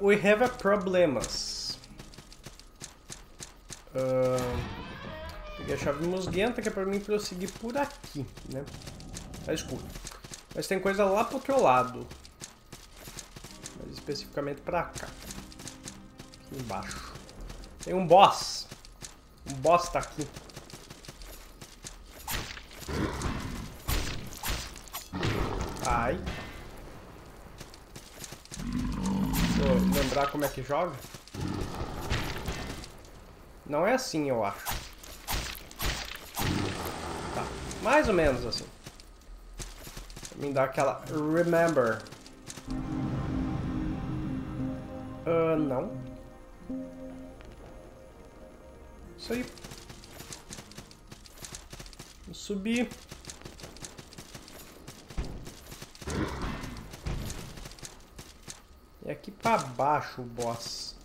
We have a problemas. Peguei a chave musguenta, que é pra mim prosseguir por aqui, né? Tá escuro. Mas tem coisa lá pro outro lado. Mas especificamente pra cá. Aqui embaixo. Tem um boss. Um boss tá aqui. Ai. Deixa eu lembrar como é que joga. Não é assim, eu acho. Tá. Mais ou menos assim. Pra mim dar aquela... Remember. Não. Isso aí. Vou subir. E aqui pra baixo o boss.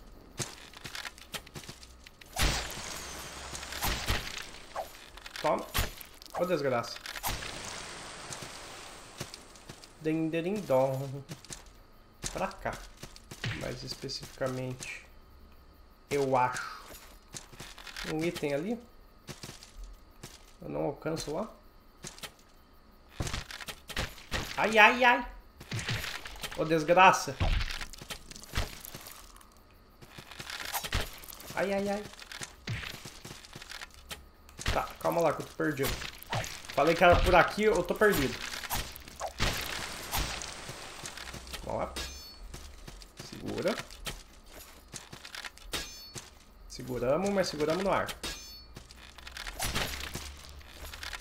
Toma. Ô, desgraça. Denderindom. Pra cá. Mais especificamente. Eu acho. Um item ali. Eu não alcanço lá. Ai, ai, ai. Ô, desgraça. Ai, ai, ai. Tá, calma lá que eu tô perdido. Falei que era por aqui, eu tô perdido. Vamos lá. Segura. Seguramos, mas seguramos no ar.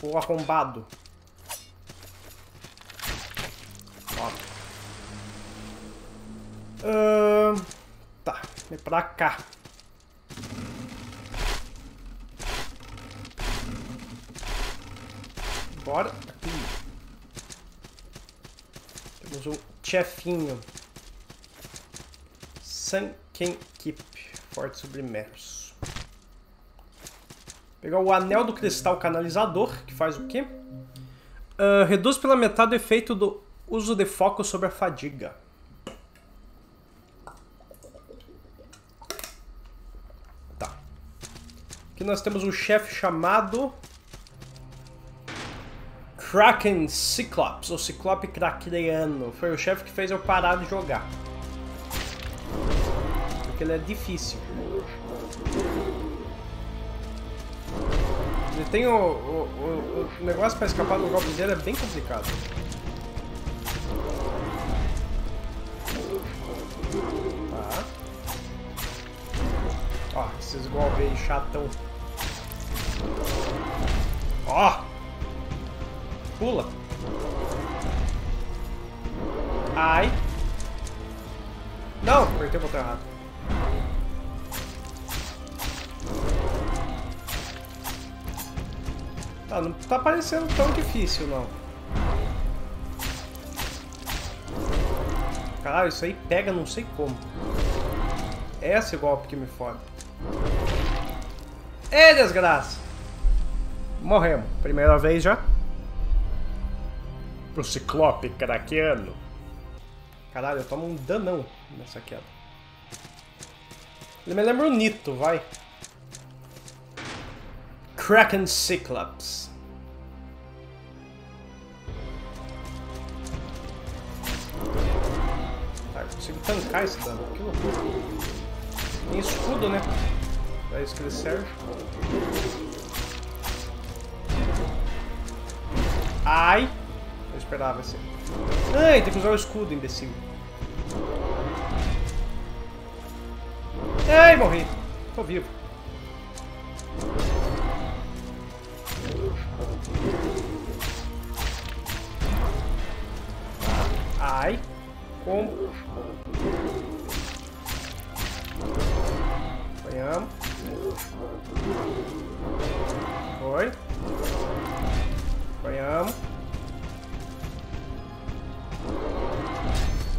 Ô, arrombado. Ó. Tá, é pra cá. Bora. Aqui. Temos um chefinho. Sunken Keep. Forte Submerso. Pegar o Anel do Cristal Canalizador, que faz o quê? Reduz pela metade o efeito do uso de foco sobre a fadiga. Tá. Aqui nós temos um chefe chamado... Kraken Cyclops, ou Ciclope Krakeniano. Foi o chefe que fez eu parar de jogar. Porque ele é difícil. Ele tem o negócio para escapar do golpe dele é bem complicado. Tá. Ó, esses golpes aí chatão. Ó! Pula. Ai. Não, apertei o botão errado. Tá, não tá parecendo tão difícil, não. Caralho, isso aí pega não sei como. É esse golpe que me fode. Ei, desgraça. Morremos. Primeira vez já. Pro Ciclope Krakeniano. Caralho, eu tomo um danão nessa queda. Ele me lembra o Nito, vai. Kraken Cyclops. Tá, eu consigo tancar esse dano. Que loucura. Tem escudo, né? É isso que ele serve. Ai! Eu esperava assim. Ai, tem que usar o escudo, imbecil. Ai, morri. Tô vivo. Ai. Como? Ganhamos. Foi. Ganhamos.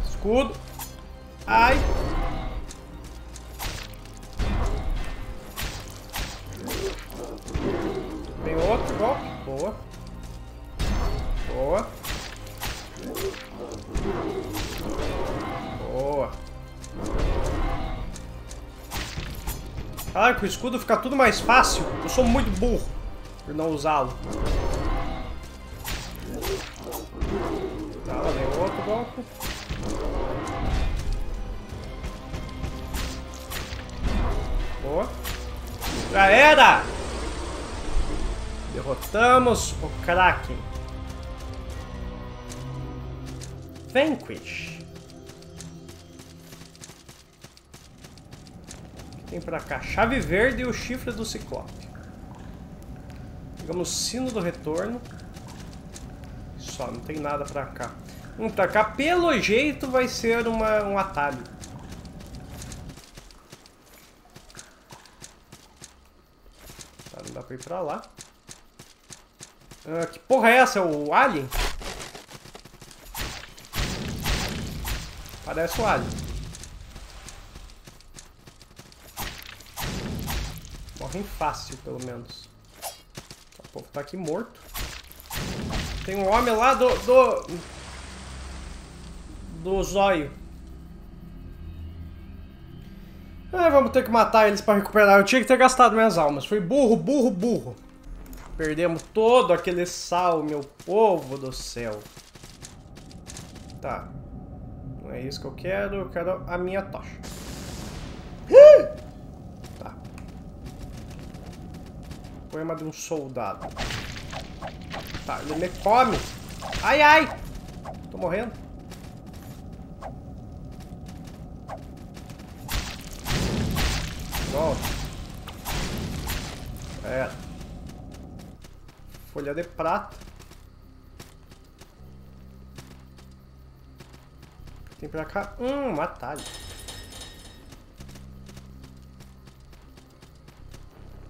Escudo. Ai. Tem outro golpe. Boa. Boa. Boa. Claro que o escudo fica tudo mais fácil. Eu sou muito burro por não usá-lo. Tá, levou outro golpe. Boa. Já era! Derrotamos o Kraken Vanquish. Tem pra cá, chave verde e o chifre do Ciclope. Pegamos o sino do retorno. Só, não tem nada pra cá. Vamos pra cá, pelo jeito vai ser um atalho. Tá, não dá pra ir pra lá. Ah, que porra é essa? É o Alien? Parece o Alien. Bem fácil, pelo menos. O povo tá aqui morto. Tem um homem lá do zóio. É, vamos ter que matar eles para recuperar. Eu tinha que ter gastado minhas almas. Fui burro, burro, burro. Perdemos todo aquele sal, meu povo do céu. Tá. Não é isso que eu quero. Eu quero a minha tocha. Poema de um soldado. Tá, ele me come. Ai, ai! Tô morrendo. Volta. É. Folha de prata. Tem pra cá. Um atalho.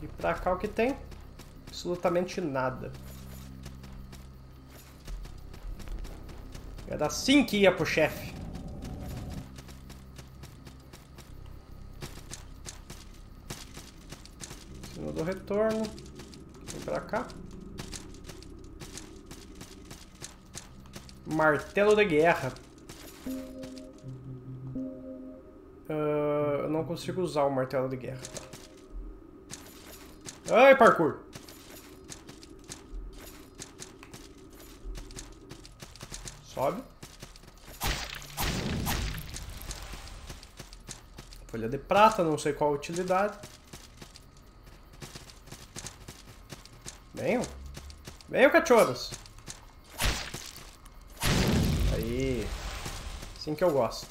E pra cá o que tem? Absolutamente nada. Era assim que ia pro chefe. Sino do retorno. Vem pra cá. Martelo de guerra. Eu não consigo usar o martelo de guerra. Ai, parkour! Sobe. Folha de prata, não sei qual a utilidade. Venham. Venham, cachorros. Aí. Assim que eu gosto.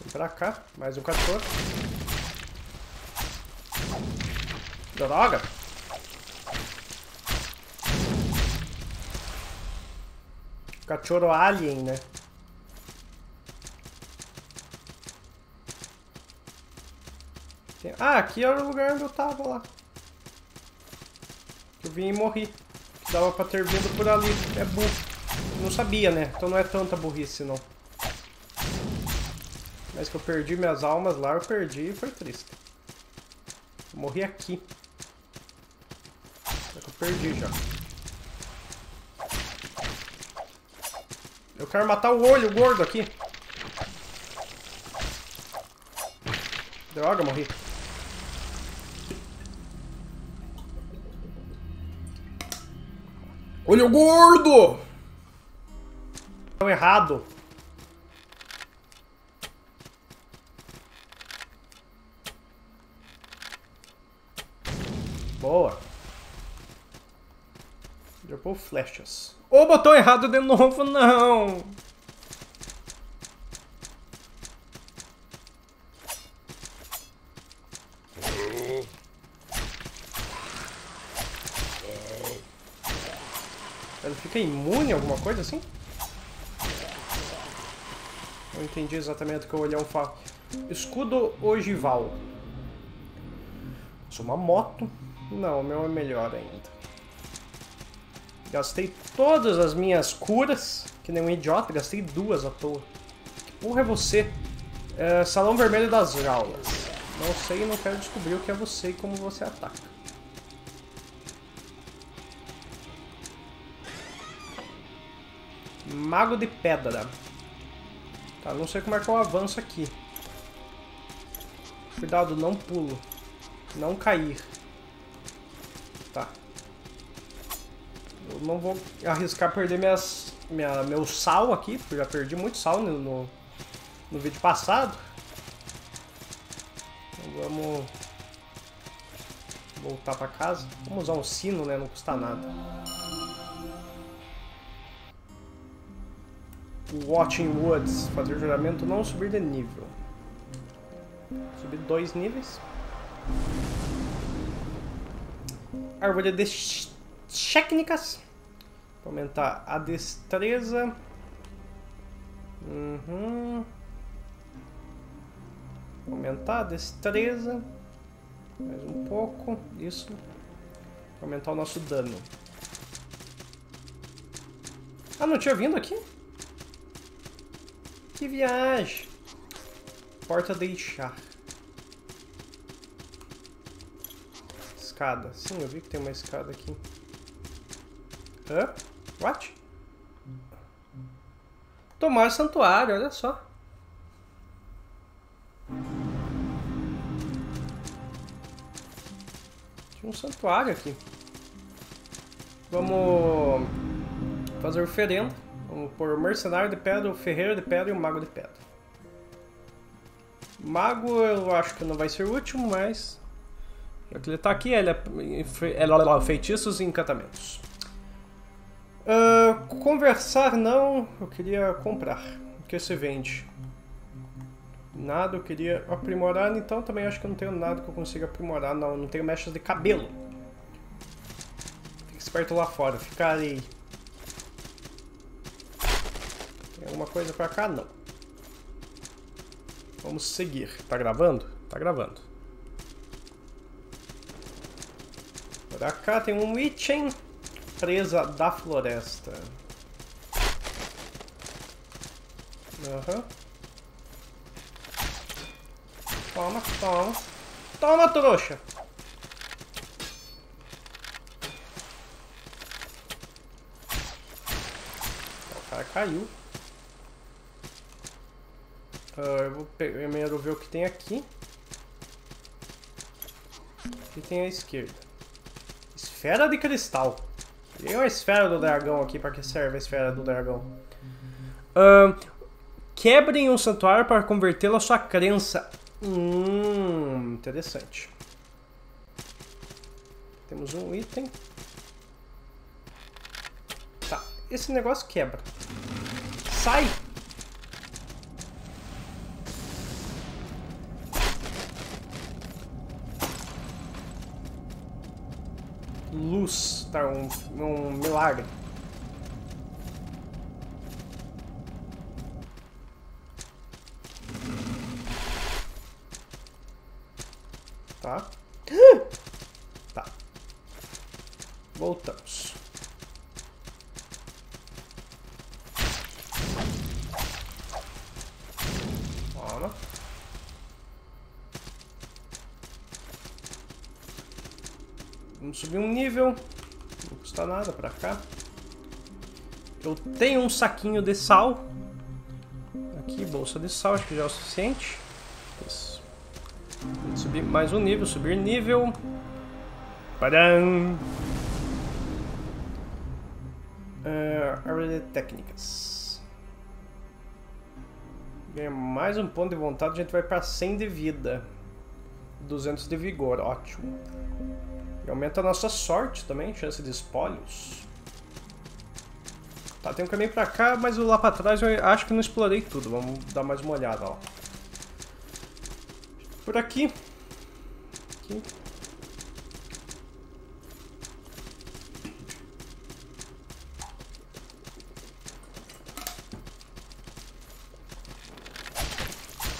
Vem pra cá. Mais um cachorro. Droga! Cachorro alien, né? Tem... Ah, aqui era o lugar onde eu tava lá. Eu vim e morri. Dava pra ter vindo por ali. É burro. Não sabia, né? Então não é tanta burrice, não. Mas que eu perdi minhas almas lá, eu perdi e foi triste. Eu morri aqui. Só que eu perdi já. Eu quero matar o olho gordo aqui. Droga, morri. Olho gordo! Deu errado. Boa. Dropou flechas. O botão errado de novo, não! Ele fica imune a alguma coisa assim? Não entendi exatamente o que eu olhei um fato. Escudo Ogival. Sou uma moto. Não, o meu é melhor ainda. Gastei todas as minhas curas, que nem um idiota, gastei duas à toa. Que porra é você? É, Salão Vermelho das Jaulas. Não sei e não quero descobrir o que é você e como você ataca. Mago de Pedra. Tá, não sei como é que eu avanço aqui. Cuidado, não pulo. Não cair. Tá. Eu não vou arriscar perder meu sal aqui, porque eu já perdi muito sal no vídeo passado. Então vamos voltar pra casa. Vamos usar um sino, né? Não custa nada. Watching Woods. Fazer juramento, não subir de nível. Subir 2 níveis. Árvore de Técnicas. Aumentar a destreza. Uhum. Aumentar a destreza. Mais um pouco. Isso. Aumentar o nosso dano. Ah, não tinha vindo aqui? Que viagem. Porta deixar. Escada. Sim, eu vi que tem uma escada aqui. Hã? What? Tomar santuário, olha só. Tinha um santuário aqui. Vamos fazer oferenda. Vamos pôr o Mercenário de Pedra, o Ferreiro de Pedra e o Mago de Pedra. Mago eu acho que não vai ser útil, mas... já que ele tá aqui, ele é feitiços e encantamentos. Conversar não, eu queria comprar. O que se vende? Nada, eu queria aprimorar, então também acho que eu não tenho nada que eu consiga aprimorar, não. Eu não tenho mechas de cabelo. Fica esperto lá fora, ficarei. Tem alguma coisa pra cá? Não. Vamos seguir. Tá gravando? Tá gravando. Pra cá tem um item. Presa da Floresta. Aham. Toma, toma. Toma, trouxa! O cara caiu. Eu vou primeiro ver o que tem aqui. Aqui tem à esquerda. Esfera de Cristal. Tem uma Esfera do Dragão aqui. Para que serve a Esfera do Dragão? Quebrem um santuário para convertê-lo à sua crença. Interessante. Temos um item. Tá, esse negócio quebra. Sai! Luz, tá um milagre. Tá. Tá. Voltamos. Toma. Vamos subir um nível. Não custa nada pra cá. Eu tenho um saquinho de sal. Aqui, bolsa de sal, acho que já é o suficiente. Isso. Subir mais um nível, subir nível. Padam! Árvore de técnicas. Ganha mais um ponto de vontade, a gente vai para 100 de vida. 200 de vigor, ótimo. E aumenta a nossa sorte também, chance de espólios. Tá, tem um caminho para cá, mas lá para trás eu acho que não explorei tudo. Vamos dar mais uma olhada, ó. Por aqui. Aqui.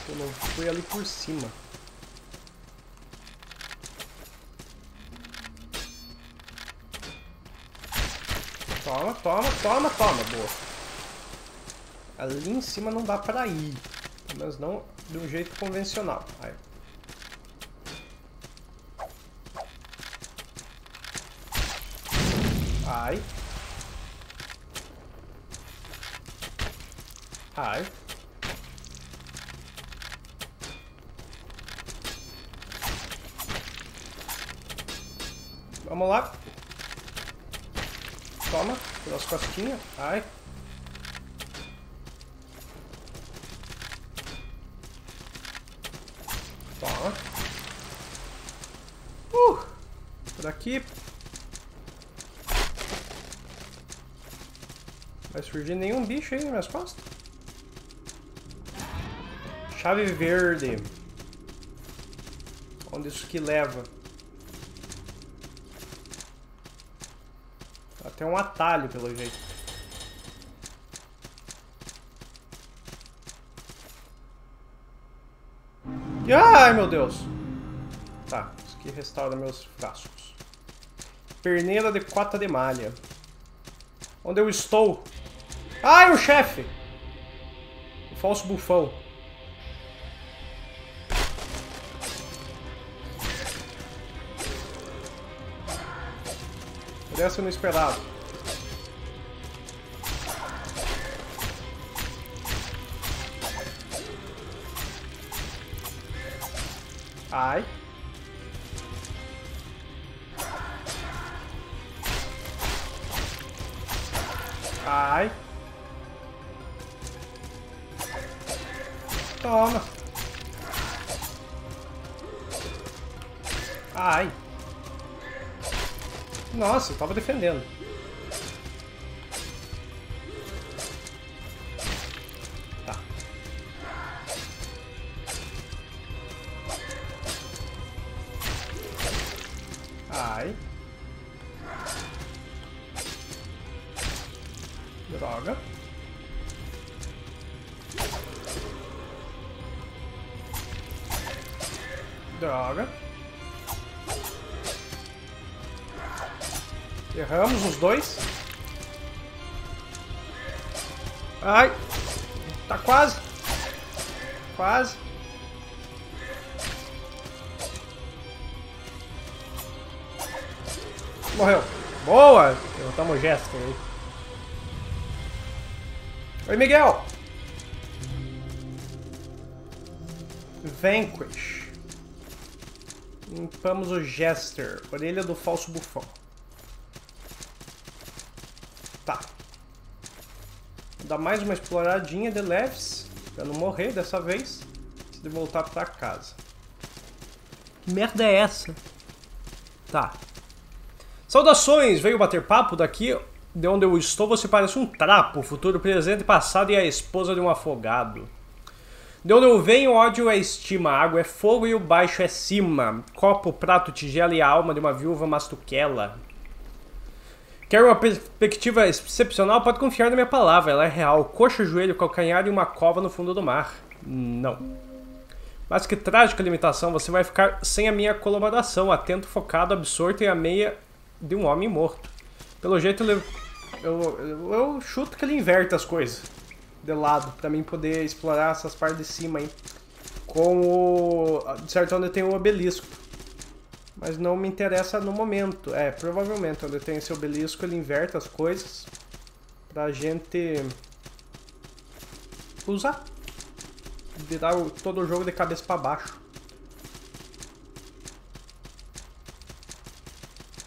Eu não fui ali por cima. Toma, toma, toma, toma. Boa. Ali em cima não dá pra ir. Pelo menos não de um jeito convencional. Aí. Ai. Ai. Vamos lá. Toma, pelas costinhas. Ai. Toma. Por aqui. Não vai surgir nenhum bicho aí nas minhas costas. Chave verde. Onde isso que leva? Até um atalho, pelo jeito. Ai, meu Deus! Tá, isso aqui restaura meus frascos. Perneira de Quarta de Malha. Onde eu estou? Ai, o chefe! O Falso Bufão. Essa eu não esperava. Ai. Ai. Toma. Ai. Nossa, eu tava defendendo. Tá. Ai. Droga. Droga. Erramos os dois. Ai. Tá quase. Quase. Morreu. Boa. Levantamos o Jester aí. Oi, Miguel. Vanquish. Limpamos o Jester. Orelha do Falso Bufão. Dá mais uma exploradinha de leves, pra não morrer dessa vez, se de voltar pra casa. Que merda é essa? Tá. Saudações! Veio bater papo daqui, de onde eu estou, você parece um trapo, futuro, presente, passado e a esposa de um afogado. De onde eu venho, ódio é estima, água é fogo e o baixo é cima. Copo, prato, tigela e a alma de uma viúva mastuquela. Quer uma perspectiva excepcional? Pode confiar na minha palavra, ela é real. Coxa, joelho, calcanhar e uma cova no fundo do mar. Não. Mas que trágica limitação, você vai ficar sem a minha colaboração. Atento, focado, absorto e a meia de um homem morto. Pelo jeito, eu chuto que ele inverte as coisas de lado, pra mim poder explorar essas partes de cima aí. Com o... de certo, onde tem um obelisco. Mas não me interessa no momento. É, provavelmente, onde tem esse obelisco, ele inverte as coisas pra gente usar. Virar todo o jogo de cabeça pra baixo.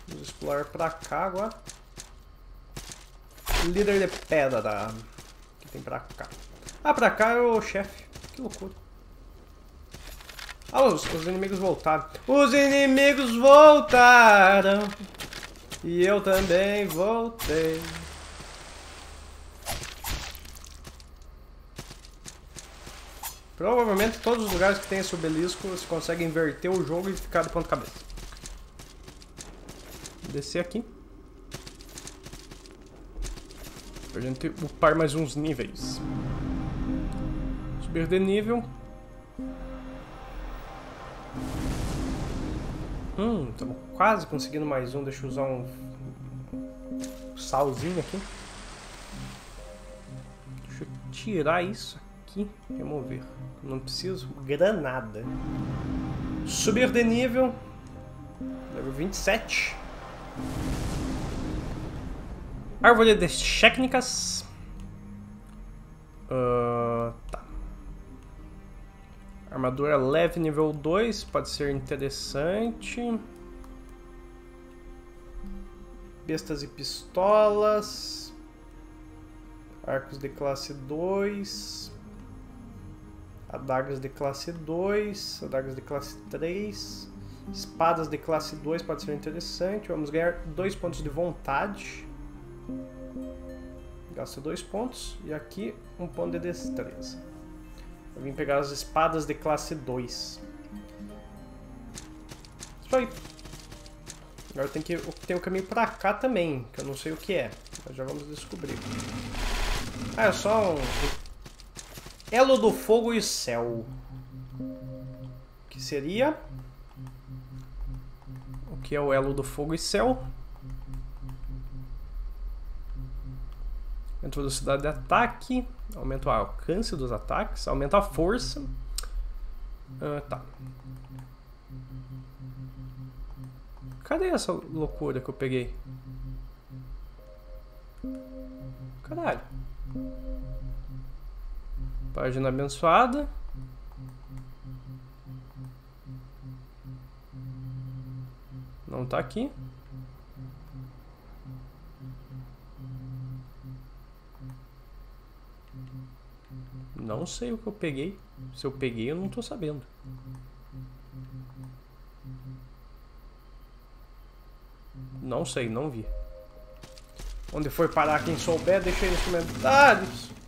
Vamos explorar pra cá agora. Líder de Pedra. O que tem pra cá? Ah, pra cá é o chefe. Que loucura. Ah, os inimigos voltaram. Os inimigos voltaram. E eu também voltei. Provavelmente todos os lugares que tem esse obelisco você consegue inverter o jogo e ficar de ponta cabeça. Descer aqui. Pra gente upar mais uns níveis. Subir de nível. Estamos quase conseguindo mais um. Deixa eu usar um salzinho aqui. Deixa eu tirar isso aqui. Remover. Não preciso. Granada. Subir de nível. Level 27. Árvore de Técnicas. Tá. Armadura leve nível 2, pode ser interessante. Bestas e pistolas. Arcos de classe 2. Adagas de classe 2. Adagas de classe 3. Espadas de classe 2 pode ser interessante. Vamos ganhar 2 pontos de vontade. Gasta 2 pontos. E aqui 1 ponto de destreza. Eu vim pegar as espadas de classe 2. Isso aí. Agora tem que ter um caminho pra cá também, que eu não sei o que é. Mas já vamos descobrir. Ah, é só um... Elo do Fogo e Céu. Que seria... O que é o Elo do Fogo e Céu? Aumenta a velocidade de ataque. Aumenta o alcance dos ataques. Aumenta a força. Ah, tá. Cadê essa loucura que eu peguei? Caralho. Página abençoada. Não tá aqui. Não sei o que eu peguei. Se eu peguei, eu não tô sabendo. Não sei, não vi. Onde foi parar, quem souber, deixa aí nos comentários.